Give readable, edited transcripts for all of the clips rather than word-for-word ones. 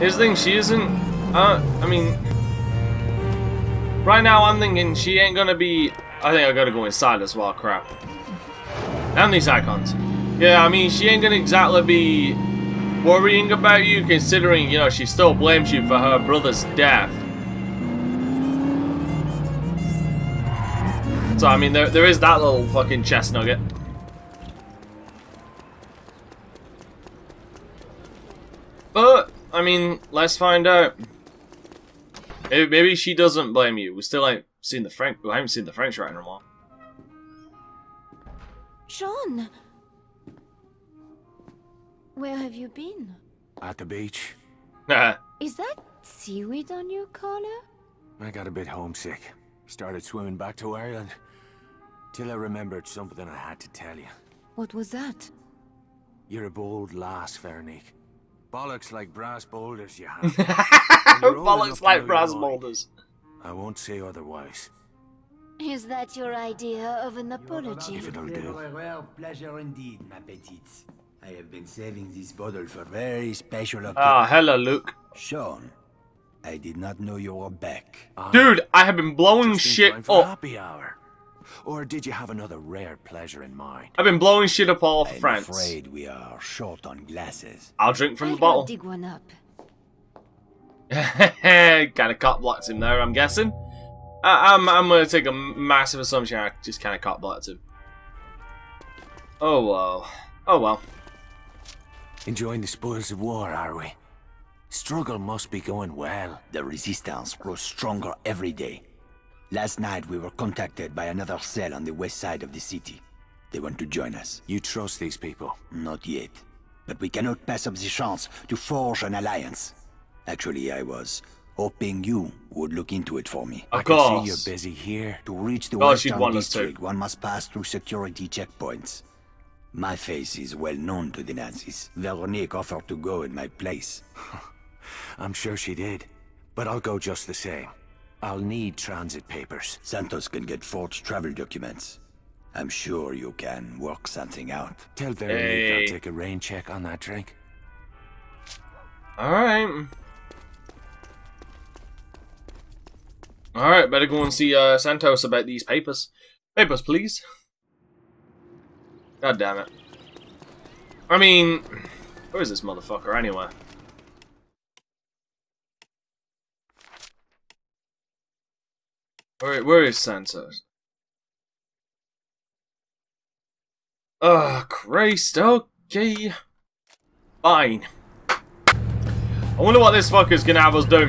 Here's the thing, she isn't... I mean... Right now I'm thinking she ain't gonna be... I think I gotta go inside as well, crap. And these icons. Yeah, I mean, she ain't gonna exactly be worrying about you, considering, you know, she still blames you for her brother's death. So, I mean, there is that little fucking chest nugget. But, I mean, let's find out. Maybe she doesn't blame you. We still ain't seen the French. I haven't seen the French writer in a while. Sean, where have you been? At the beach. Is that seaweed on your collar? I got a bit homesick. Started swimming back to Ireland. Till I remembered something I had to tell you. What was that? You're a bold lass, Veronique. Bollocks like brass boulders, you have. Bollocks like brass boulders. I won't say otherwise. Is that your idea of an apology? If it'll do. Rare pleasure indeed, ma petite. I have been saving this bottle for very special occasion. Ah, hello, Luc. Sean. I did not know you were back. Dude, I have been blowing shit up. Happy hour. Or did you have another rare pleasure in mind? I've been blowing shit up all for France. I'm afraid we are short on glasses. I'll drink from the bottle. I'll dig one up. Kind of cop blocked him there, I'm guessing. I'm gonna take a massive assumption. I just kind of cop blocked him. Oh well. Oh well. Enjoying the spoils of war, are we? Struggle must be going well. The resistance grows stronger every day. Last night we were contacted by another cell on the west side of the city. They want to join us. You trust these people? Not yet. But we cannot pass up the chance to forge an alliance. Actually, I was hoping you would look into it for me. Of course. I can see you're busy here. To reach the western district, one must pass through security checkpoints. My face is well known to the Nazis. Veronique offered to go in my place. I'm sure she did, but I'll go just the same. I'll need transit papers. Santos can get forged travel documents. I'm sure you can work something out. Tell Veronique I'll take a rain check on that drink. Alright. Alright, better go and see Santos about these papers. Papers, please. God damn it. I mean, where is this motherfucker anyway? Where is Santos? Oh, Christ, okay. Fine. I wonder what this fucker's gonna have us do.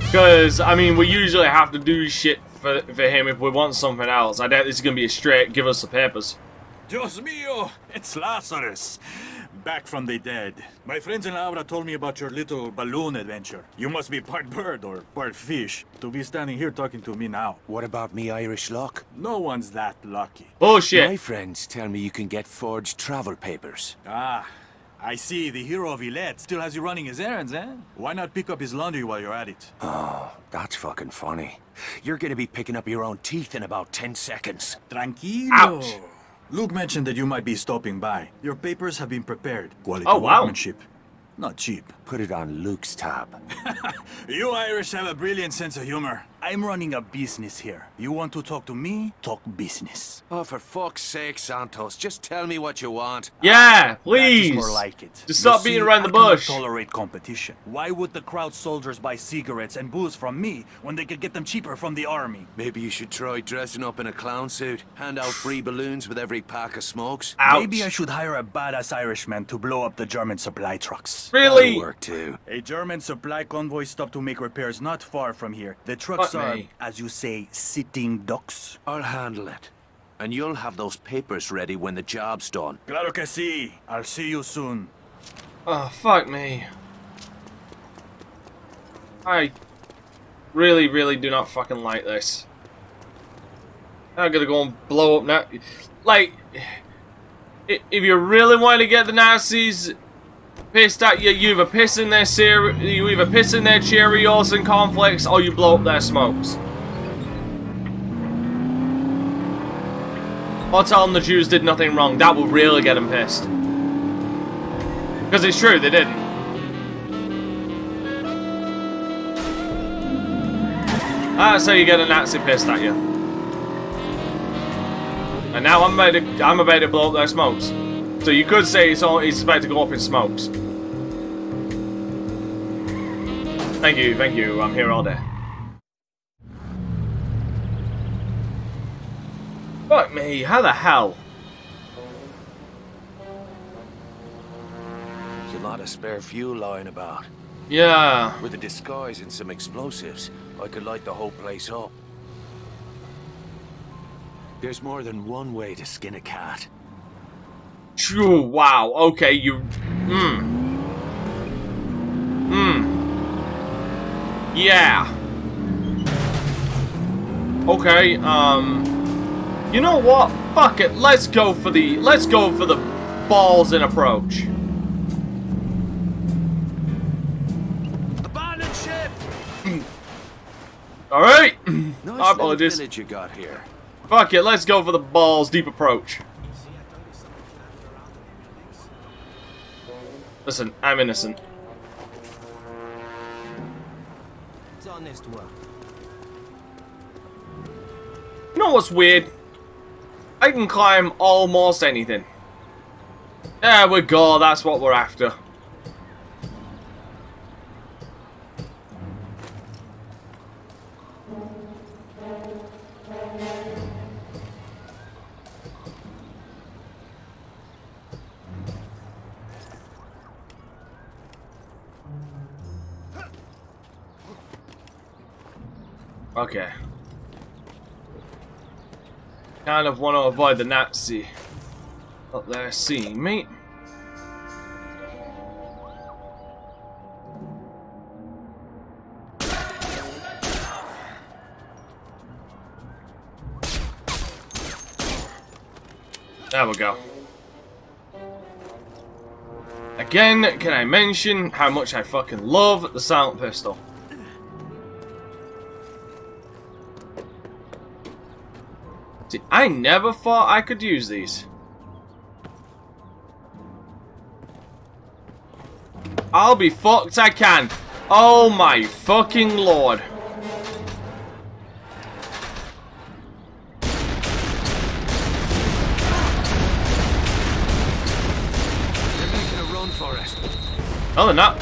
Because, I mean, we usually have to do shit for him if we want something else. I doubt this is gonna be a straight, give us the papers. Dios mío, it's Lazarus. Back from the dead. My friends in Laura told me about your little balloon adventure. You must be part bird or part fish to be standing here talking to me now. What about me, Irish luck? No one's that lucky. Bullshit. My friends tell me you can get forged travel papers. Ah, I see. The hero of Villette still has you running his errands, eh? Why not pick up his laundry while you're at it? Oh, that's fucking funny. You're gonna be picking up your own teeth in about 10 seconds. Tranquilo. Ouch. Luc mentioned that you might be stopping by. Your papers have been prepared. Quality workmanship. Not cheap. Put it on Luc's tab. You Irish have a brilliant sense of humor. I'm running a business here. You want to talk to me? Talk business. Oh, for fuck's sake, Santos. Just tell me what you want. Yeah, please. More like it. Just stop being around the bush. I cannot tolerate competition. Why would the crowd soldiers buy cigarettes and booze from me when they could get them cheaper from the army? Maybe you should try dressing up in a clown suit. Hand out free balloons with every pack of smokes. Ouch. Maybe I should hire a badass Irishman to blow up the German supply trucks. Really? That'll work too. A German supply convoy stopped to make repairs not far from here. The trucks are, as you say, sitting ducks. I'll handle it. And you'll have those papers ready when the job's done. Claro que sí. I'll see you soon. Oh, fuck me. I really, really do not fucking like this. I'm gonna go and blow up now. Like, if you really want to get the Nazis pissed at you, you either piss in their Cheerios and cornflakes, or you blow up their smokes. Or tell them the Jews did nothing wrong. That will really get them pissed. Because it's true, they didn't. Ah, so you get a Nazi pissed at you. And now I'm about to blow up their smokes. So you could say it's about to go up in smokes. Thank you, I'm here all day. Fuck me, how the hell? There's a lot of spare fuel lying about. Yeah. With a disguise and some explosives, I could light the whole place up. There's more than one way to skin a cat. True. Wow. Okay. You. Yeah. Okay. You know what? Fuck it. Let's go for the. Let's go for the balls in approach. Alright! Nice village you got here. Fuck it, let's go for the balls deep approach. Listen, I'm innocent. It's honest work. You know what's weird? I can climb almost anything. There we go, that's what we're after. Okay. Kind of want to avoid the Nazi up there seeing me. There we go. Again, can I mention how much I fucking love the silent pistol? See, I never thought I could use these. I'll be fucked I can. Oh my fucking lord. They're making a run for it. No, they're not.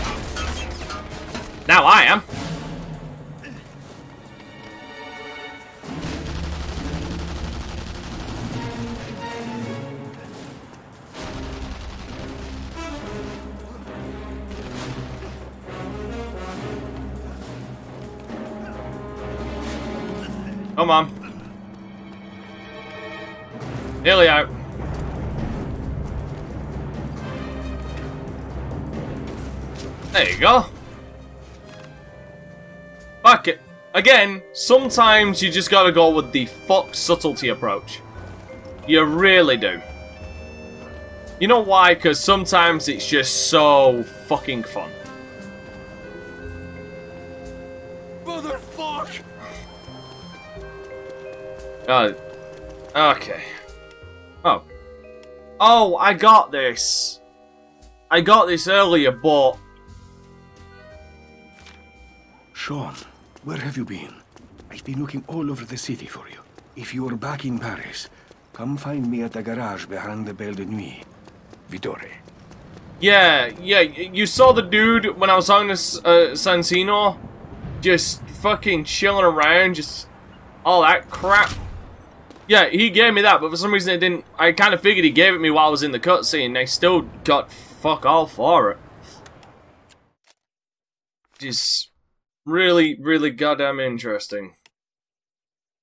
Now I am. Come on. Nearly out. There you go. Fuck it. Again, sometimes you just gotta go with the fuck subtlety approach. You really do. You know why? Because sometimes it's just so fucking fun. Motherfuck! Okay. Oh. Oh, I got this. I got this earlier, but... Sean, where have you been? I've been looking all over the city for you. If you're back in Paris, come find me at the garage behind the Belle de Nuit. Vittore. Yeah, yeah, you saw the dude when I was on this Santino? Just fucking chilling around, just... all that crap. Yeah, he gave me that, but for some reason it didn't... I kind of figured he gave it me while I was in the cutscene. They still got fuck all for it. Just really, really goddamn interesting.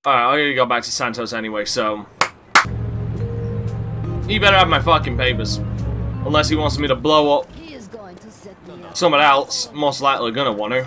Alright, I'm gonna go back to Santos anyway, so... He better have my fucking papers. Unless he wants me to blow up... someone else, most likely gonna want to.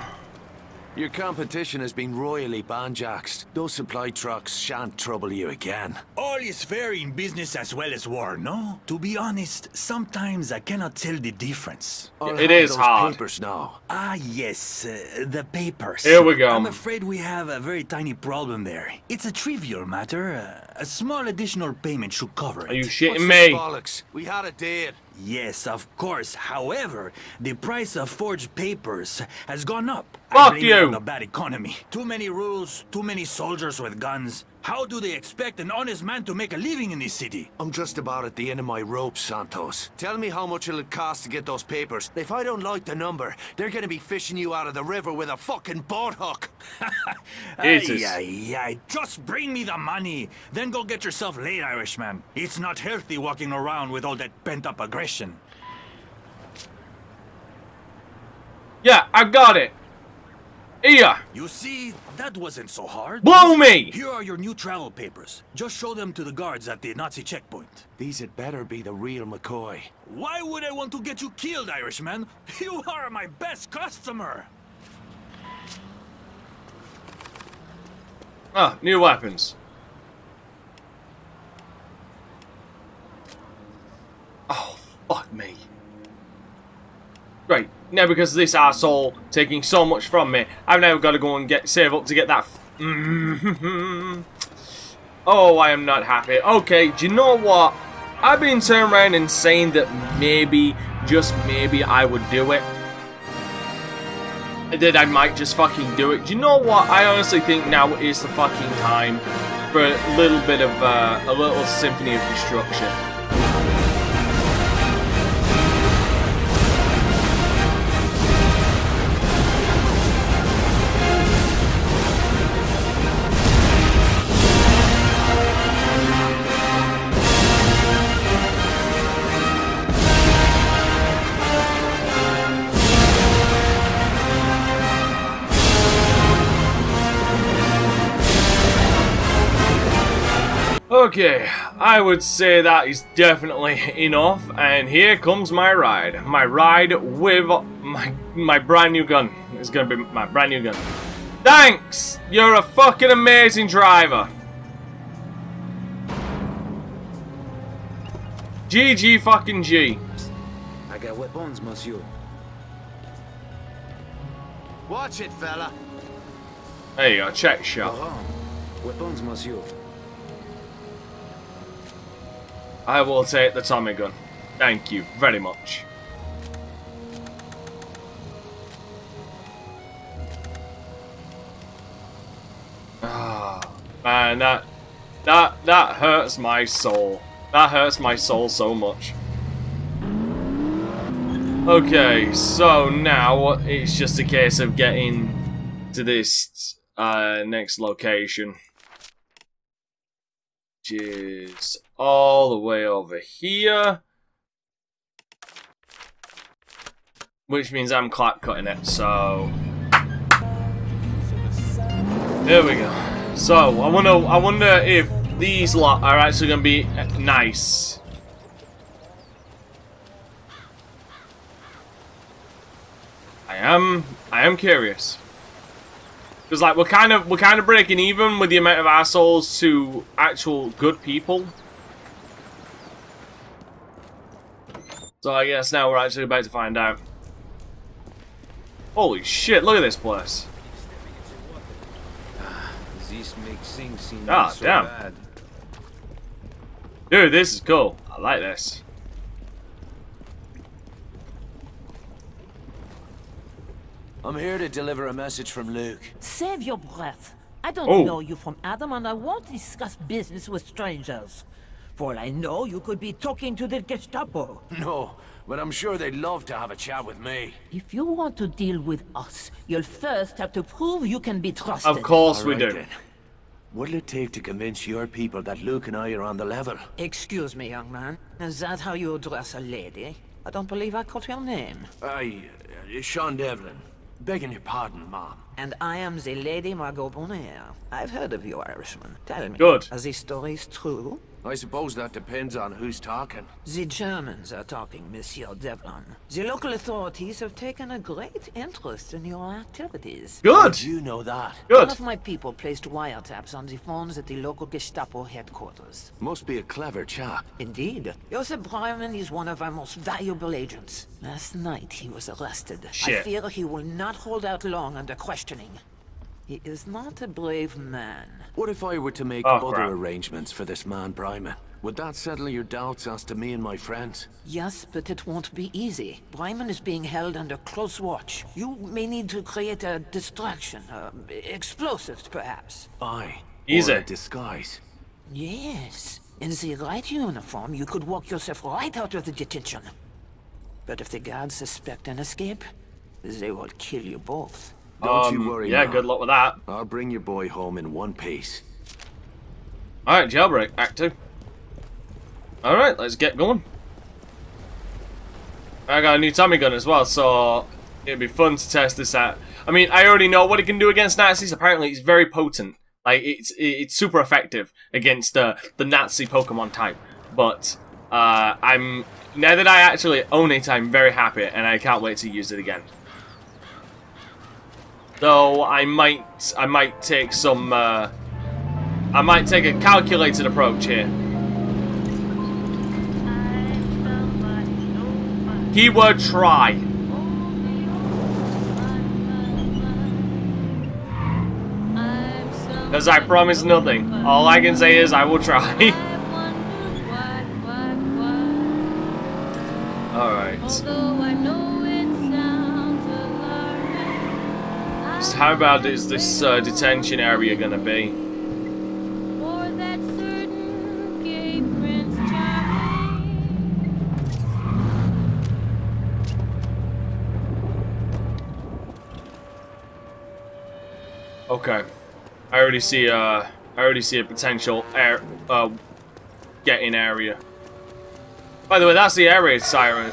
Your competition has been royally banjaxed. Those supply trucks shan't trouble you again. All is fair in business as well as war, no? To be honest, sometimes I cannot tell the difference. It is hard. Papers now. Ah, yes, the papers. Here we go. I'm afraid we have a very tiny problem there. It's a trivial matter. A small additional payment should cover it. Are you shitting me? Bollocks. We had a deal. Yes, of course. However, the price of forged papers has gone up. Fuck you! A bad economy. Too many rules, too many soldiers with guns. How do they expect an honest man to make a living in this city? I'm just about at the end of my rope, Santos. Tell me how much it'll cost to get those papers. If I don't like the number, they're gonna be fishing you out of the river with a fucking boat hook. Jesus. Just bring me the money. Then go get yourself laid, Irishman. It's not healthy walking around with all that pent-up aggression. Yeah, I got it. Yeah. You see, that wasn't so hard. Blow me! Here are your new travel papers. Just show them to the guards at the Nazi checkpoint. These had better be the real McCoy. Why would I want to get you killed, Irishman? You are my best customer. Ah, new weapons. Oh, fuck me. Great. Now because of this asshole taking so much from me, I've now got to go and save up to get that. Oh, I am not happy. Okay, do you know what? I've been turning around and saying that maybe, just maybe, I would do it. That I might just fucking do it. Do you know what? I honestly think now is the fucking time for a little bit of a little symphony of destruction. Okay, I would say that is definitely enough, and here comes my ride. My ride with my brand new gun. It's gonna be my brand new gun. Thanks! You're a fucking amazing driver. GG fucking G. I got weapons, monsieur. Watch it, fella. There you go, check shot. Weapons, monsieur. I will take the Tommy gun. Thank you very much. Ah, man, that hurts my soul. That hurts my soul so much. Okay, so now it's just a case of getting to this next location. Which is all the way over here, which means I'm clap cutting it, so there we go. So I wonder if these lot are actually gonna be nice. I am curious. Because like we're kind of breaking even with the amount of assholes to actual good people. So I guess now we're actually about to find out. Holy shit! Look at this place. This makes things seem so damn bad. Dude, this is cool. I like this. I'm here to deliver a message from Luc. Save your breath. I don't know you from Adam, and I won't discuss business with strangers. For all I know, you could be talking to the Gestapo. No, but I'm sure they'd love to have a chat with me. If you want to deal with us, you'll first have to prove you can be trusted. Of course we do. Then. What'll it take to convince your people that Luc and I are on the level? Excuse me, young man. Is that how you address a lady? I don't believe I caught your name. Sean Devlin. Begging your pardon, ma'am. And I am the Lady Margot Bonaire. I've heard of you, Irishman. Tell me, are these stories true? I suppose that depends on who's talking. The Germans are talking, Monsieur Devlin. The local authorities have taken a great interest in your activities. Good. Did you know that? Good. One of my people placed wiretaps on the phones at the local Gestapo headquarters. Must be a clever chap. Indeed. Joseph Breyman is one of our most valuable agents. Last night he was arrested. Shit. I fear he will not hold out long under questioning. He is not a brave man. What if I were to make other arrangements for this man, Breyman? Would that settle your doubts as to me and my friends? Yes, but it won't be easy. Breyman is being held under close watch. You may need to create a distraction, explosives perhaps. Aye, easy. Or a disguise. Yes, in the right uniform you could walk yourself right out of the detention. But if the guards suspect an escape, they will kill you both. Don't you worry. Yeah, now. Good luck with that. I'll bring your boy home in one piece. Alright, jailbreak, act 2. Alright, let's get going. I got a new Tommy gun as well, so it'd be fun to test this out. I mean, I already know what it can do against Nazis. Apparently, it's very potent. Like, it's super effective against the Nazi Pokemon type. But now that I actually own it, I'm very happy, and I can't wait to use it again. Though I might take some, I might take a calculated approach here. Keyword try. Because I promise nothing. All I can say is I will try. Alright. So how bad is this detention area gonna be? Okay, I already see a potential get-in area. By the way, that's the area siren.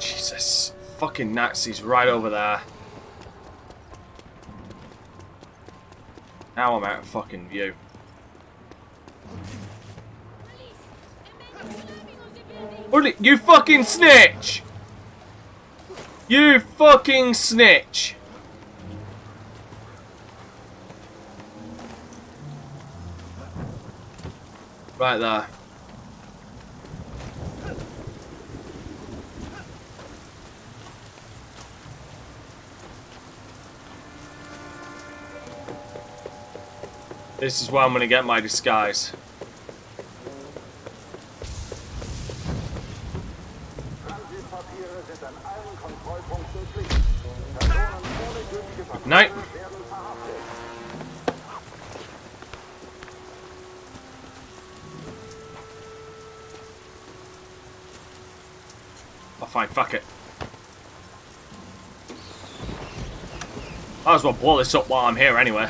Jesus, fucking Nazis right over there. Now I'm out of fucking view. You fucking snitch! You fucking snitch! Right there. This is where I'm gonna get my disguise. Good night. Oh, fine, fuck it. Might as well blow this up while I'm here anyway.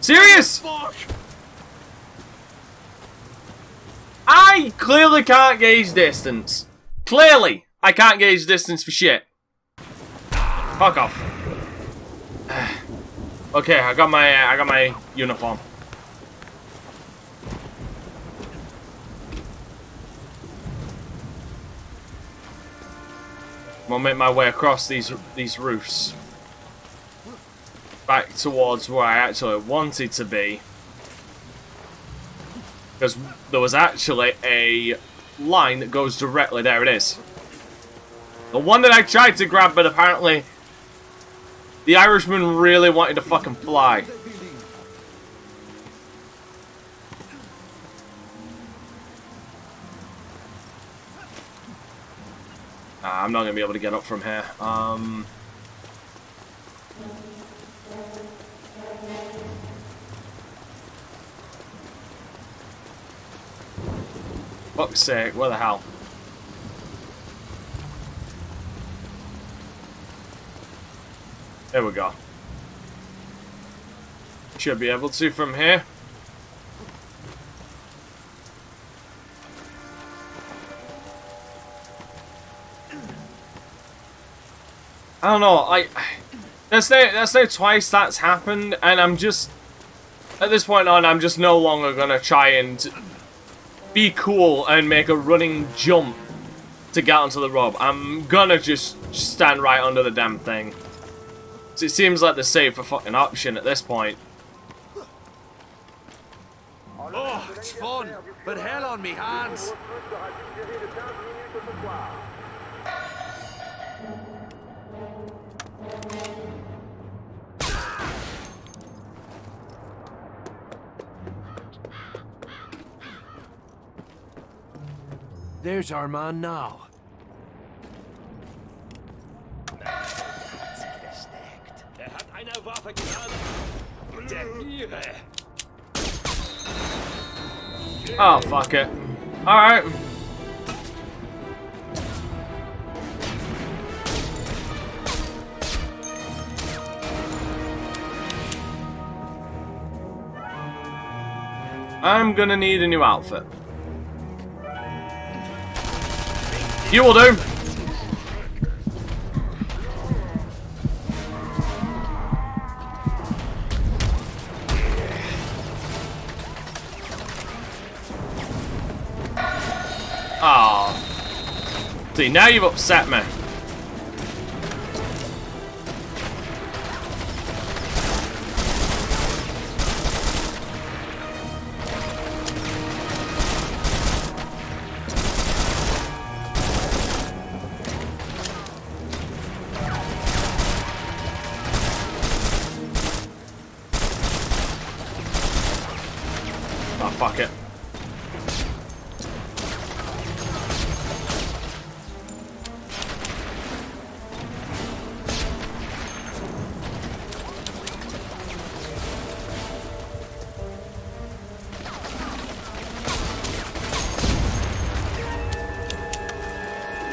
Serious? I clearly can't gauge distance. Clearly, I can't gauge distance for shit. Fuck off. Okay, I got my uniform. I'm gonna make my way across these roofs. Back towards where I actually wanted to be. Because there was actually a line that goes directly, there it is. The one that I tried to grab, but apparently the Irishman really wanted to fucking fly. Nah, I'm not going to be able to get up from here. Fuck's sake, what the hell? There we go. Should be able to from here. I don't know, that's now twice that's happened, and I'm just at this point on I'm just no longer gonna try and be cool and make a running jump to get onto the rope. I'm gonna just stand right under the damn thing. So it seems like the safer fucking option at this point. Oh, it's fun, but hell on me hands. There's our man now. Oh, fuck it. Alright. I'm gonna need a new outfit. You will do. See, now you've upset me. Oh, fuck it.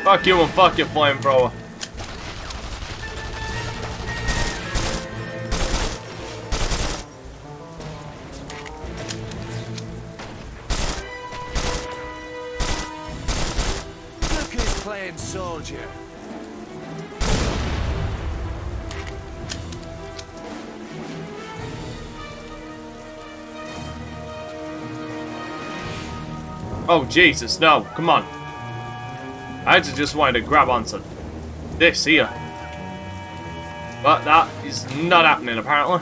Fuck you and fuck your flamethrower. Look who's playing soldier. Oh Jesus, no, come on. I just wanted to grab onto this here. But that is not happening, apparently.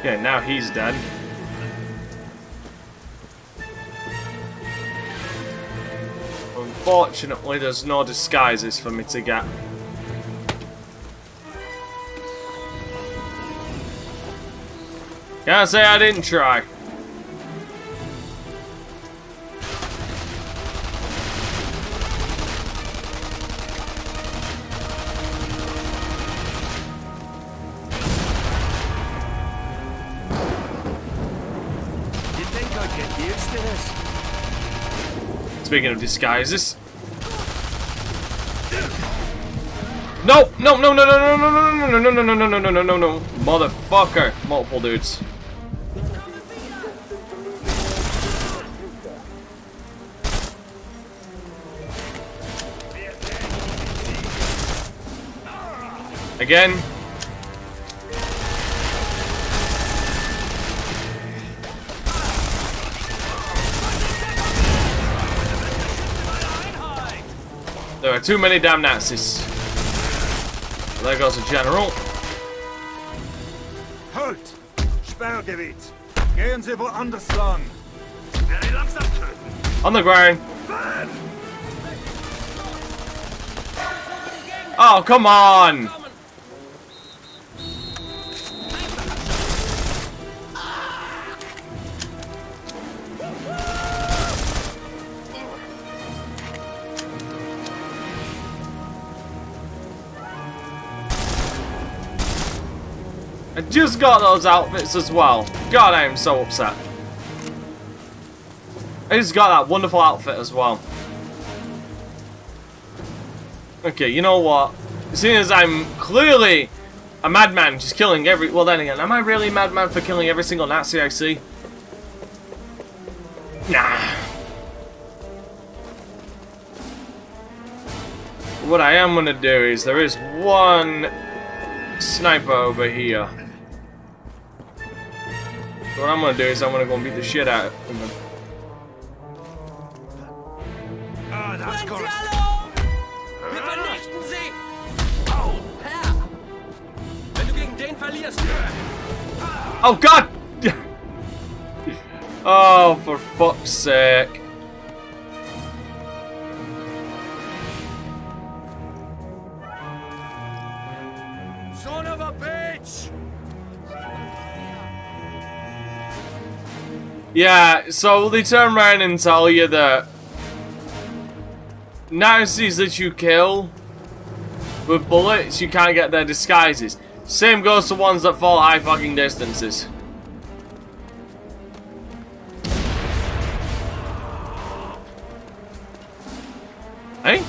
Okay, now he's dead. Unfortunately, there's no disguises for me to get. Can't say I didn't try. Speaking of disguises. No, no, no, no, no, no, no, no, no, no, no, no, no, no, no, no, motherfucker. Multiple dudes. Again. There are too many damn Nazis. There goes a general. Halt! Sperrgebiet! Gehen Sie woanders lang! On the ground! Oh, come on! I just got those outfits as well. God, I am so upset. I just got that wonderful outfit as well. Okay, you know what? As soon as I'm clearly a madman just killing every... Well, then again, am I really a madman for killing every single Nazi I see? Nah. What I am gonna do is there is one sniper over here. So what I'm gonna do is I'm gonna go and beat the shit out of him. That's got it. Oh God! Oh, for fuck's sake! Son of a bitch! Yeah, so they turn around and tell you that Nazis that you kill with bullets, you can't get their disguises. Same goes to ones that fall high fucking distances. Hey?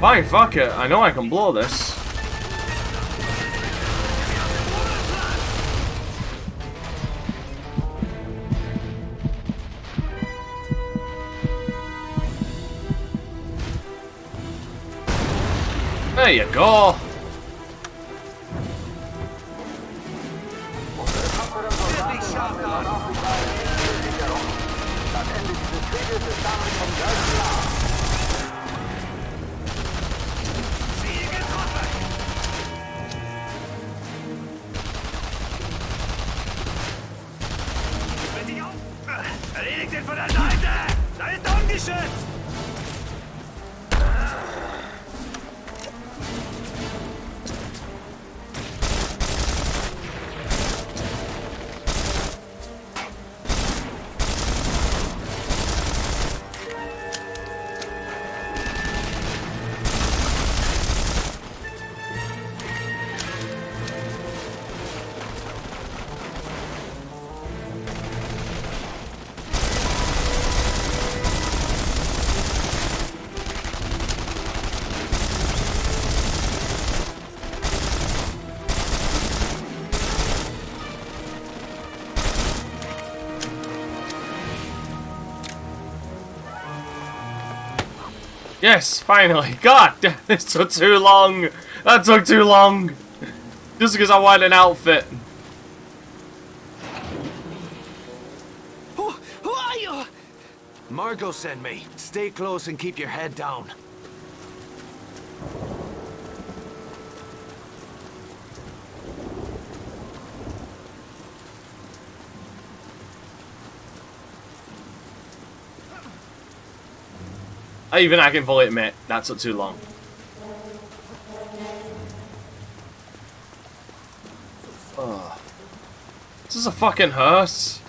Fine, fuck it. I know I can blow this. There you go. Yes, finally. God, this took too long. That took too long. Just because I wanted an outfit. Who are you? Margot sent me. Stay close and keep your head down. Even I can fully admit, that took too long. Oh. This is a fucking hearse.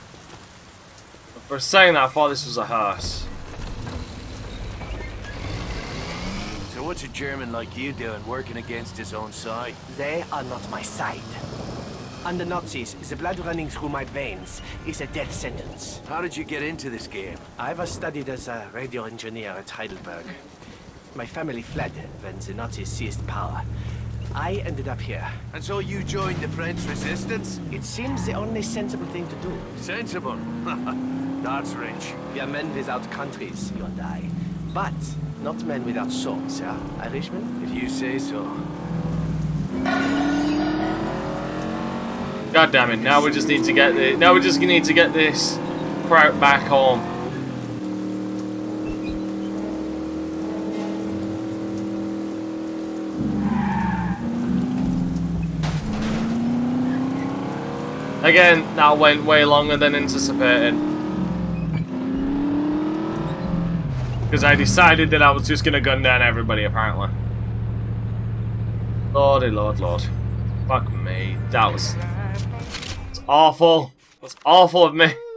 For a second I thought this was a hearse. So what's a German like you doing working against his own side? They are not my side. Under Nazis, the blood running through my veins is a death sentence. How did you get into this game? I was studied as a radio engineer at Heidelberg. My family fled when the Nazis seized power. I ended up here. And so you joined the French Resistance? It seems the only sensible thing to do. Sensible? That's rich. We are men without countries, you and I. But not men without souls, sir. Irishman? If you say so. God damn it! Now we just need to get the. Now we just need to get this crowd back home. Again, that went way longer than anticipated because I decided that I was just gonna gun down everybody. Apparently, lordy, lord, lord, fuck me, that was. Awful. That's awful of me.